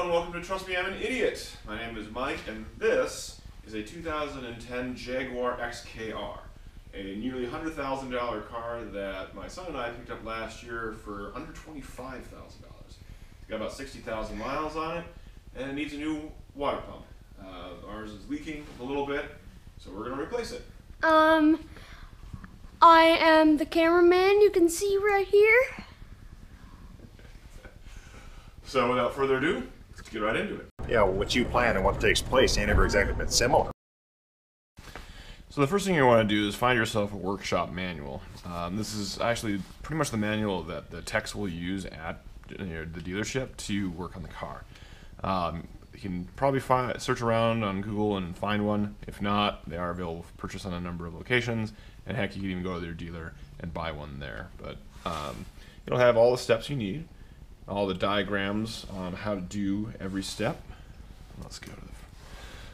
Hello and welcome to Trust Me I'm an Idiot. My name is Mike and this is a 2010 Jaguar XKR, a nearly $100,000 car that my son and I picked up last year for under $25,000. It's got about 60,000 miles on it and it needs a new water pump. Ours is leaking a little bit, so we're going to replace it. I am the cameraman you can see right here. So without further ado, let's get right into it. Yeah, well, what you plan and what takes place ain't ever exactly been similar. So the first thing you want to do is find yourself a workshop manual. This is actually pretty much the manual that the techs will use at the dealership to work on the car. You can probably search around on Google and find one. If not, they are available for purchase on a number of locations. And heck, you can even go to their dealer and buy one there. But it'll have all the steps you need, all the diagrams on how to do every step. Let's go to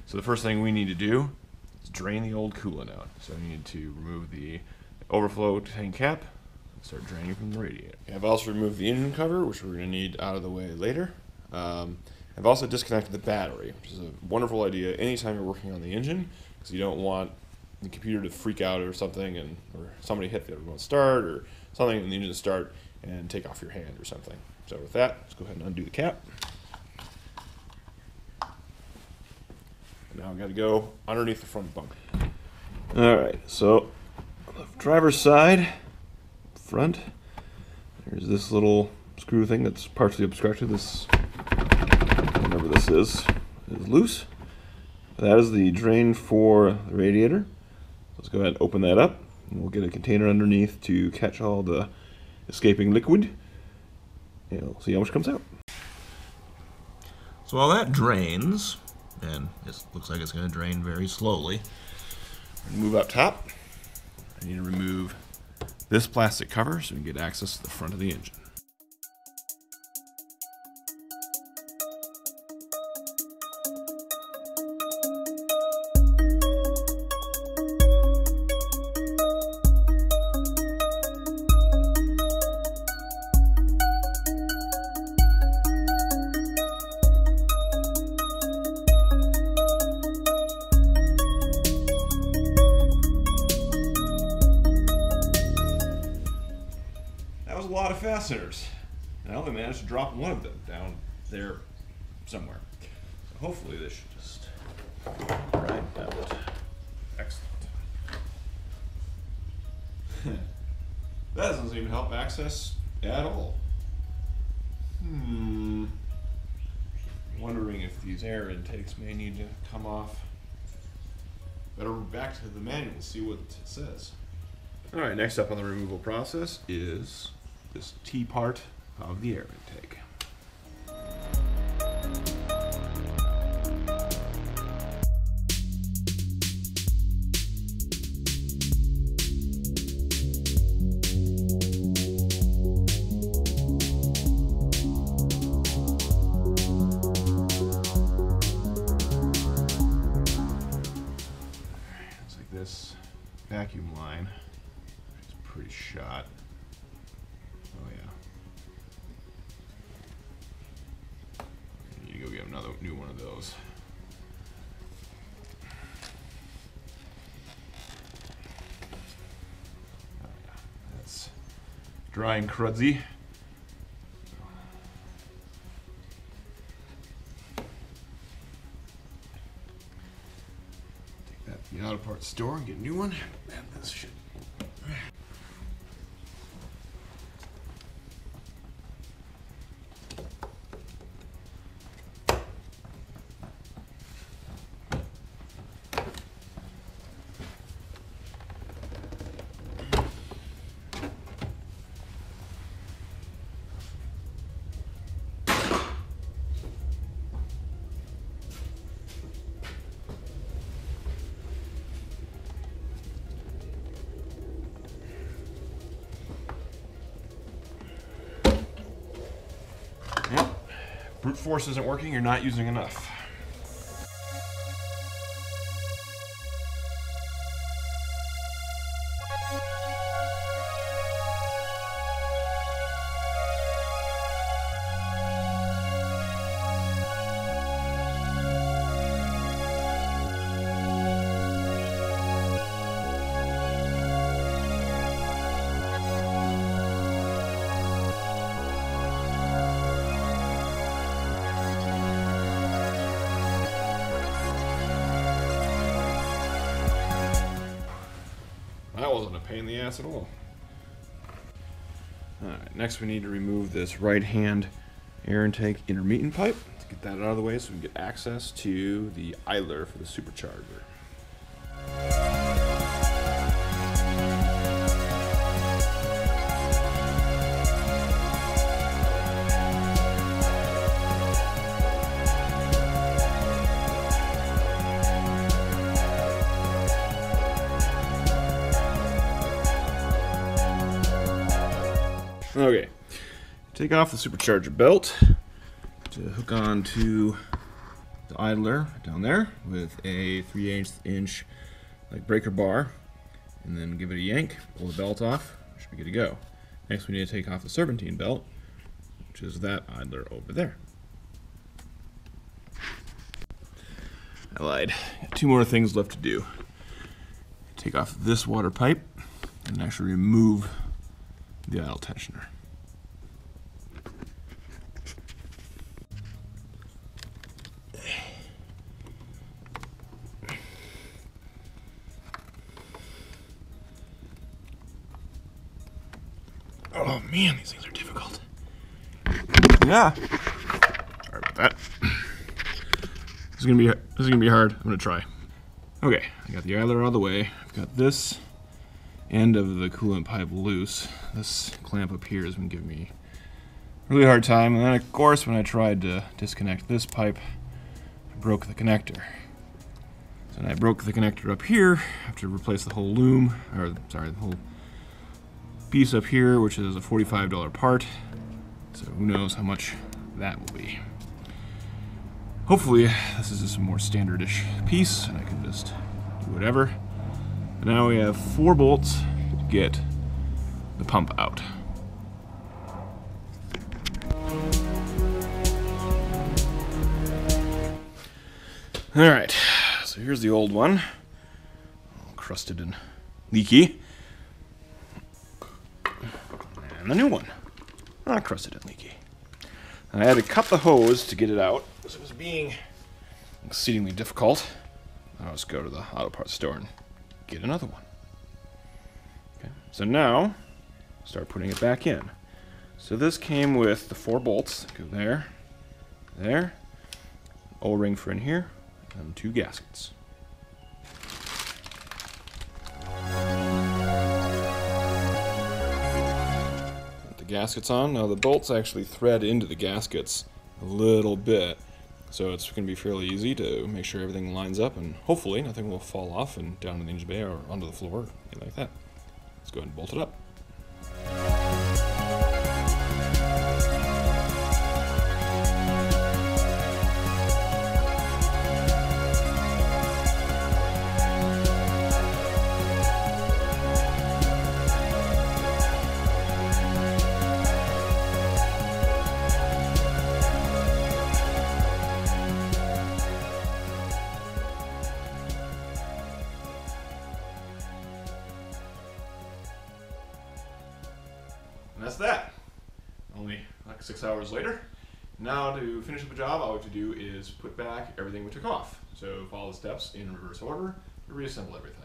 So the first thing we need to do is drain the old coolant out. So you need to remove the overflow tank cap and start draining from the radiator. I've also removed the engine cover, which we're gonna need out of the way later. I've also disconnected the battery, which is a wonderful idea anytime you're working on the engine, because you don't want the computer to freak out or something, or somebody hit the remote start or something and the engine to start and take off your hand or something. So with that, let's go ahead and undo the cap. And now I've got to go underneath the front bumper. All right, so on the driver's side, front, there's this little screw thing that's partially obstructed. This, whatever this is loose. That is the drain for the radiator. Let's go ahead and open that up, and we'll get a container underneath to catch all the escaping liquid. You'll see how much comes out. So while that drains, and it looks like it's going to drain very slowly, move up top. I need to remove this plastic cover so we can get access to the front of the engine. A lot of fasteners, and I only managed to drop one of them down there somewhere. So hopefully this should just grind out. Excellent. That doesn't even help access at all. Wondering if these air intakes may need to come off. Better back to the manual, see what it says. All right, next up on the removal process is this T part of the air intake. Looks like this vacuum line is pretty shot. Oh yeah. I need to go get another new one of those. Oh, yeah. That's dry and crudzy. Take that to the auto parts store and get a new one. Man, this shit. Brute force isn't working, you're not using enough. wasn't a pain in the ass at all. Alright, next we need to remove this right-hand air intake intermittent pipe. Let's get that out of the way so we can get access to the idler for the supercharger. Okay, take off the supercharger belt to hook on to the idler down there with a 3/8" like breaker bar, and then give it a yank, pull the belt off, should be good to go. Next we need to take off the serpentine belt, which is that idler over there. I lied, got two more things left to do. Take off this water pipe and actually remove the idle tensioner. Oh man, these things are difficult. Yeah. Sorry about that. This is gonna be hard. I'm gonna try. Okay, I got the idler out of the way. I've got this end of the coolant pipe loose. This clamp up here has been giving me a really hard time, and then of course when I tried to disconnect this pipe, I broke the connector. So when I broke the connector up here, I have to replace the whole loom, or sorry, the whole piece up here, which is a $45 part, so who knows how much that will be. Hopefully this is just a more standardish piece and I can just do whatever. Now we have 4 bolts to get the pump out. Alright, so here's the old one, all crusted and leaky, and the new one, not crusted and leaky. And I had to cut the hose to get it out, because it was being exceedingly difficult. I'll just go to the auto parts store and get another one. Okay, so now start putting it back in. So this came with the 4 bolts. Go there, there, O-ring for in here, and 2 gaskets. Put the gaskets on. Now the bolts actually thread into the gaskets a little bit, so it's going to be fairly easy to make sure everything lines up, and hopefully nothing will fall off and down in the engine bay or onto the floor or anything like that. Let's go ahead and bolt it up. And that's that. Only like 6 hours later. Now to finish up the job, all we have to do is put back everything we took off. So follow the steps in reverse order to reassemble everything.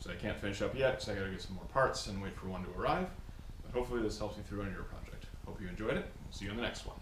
So I can't finish up yet, so I gotta get some more parts and wait for one to arrive. But hopefully this helps you through on your project. Hope you enjoyed it. We'll see you on the next one.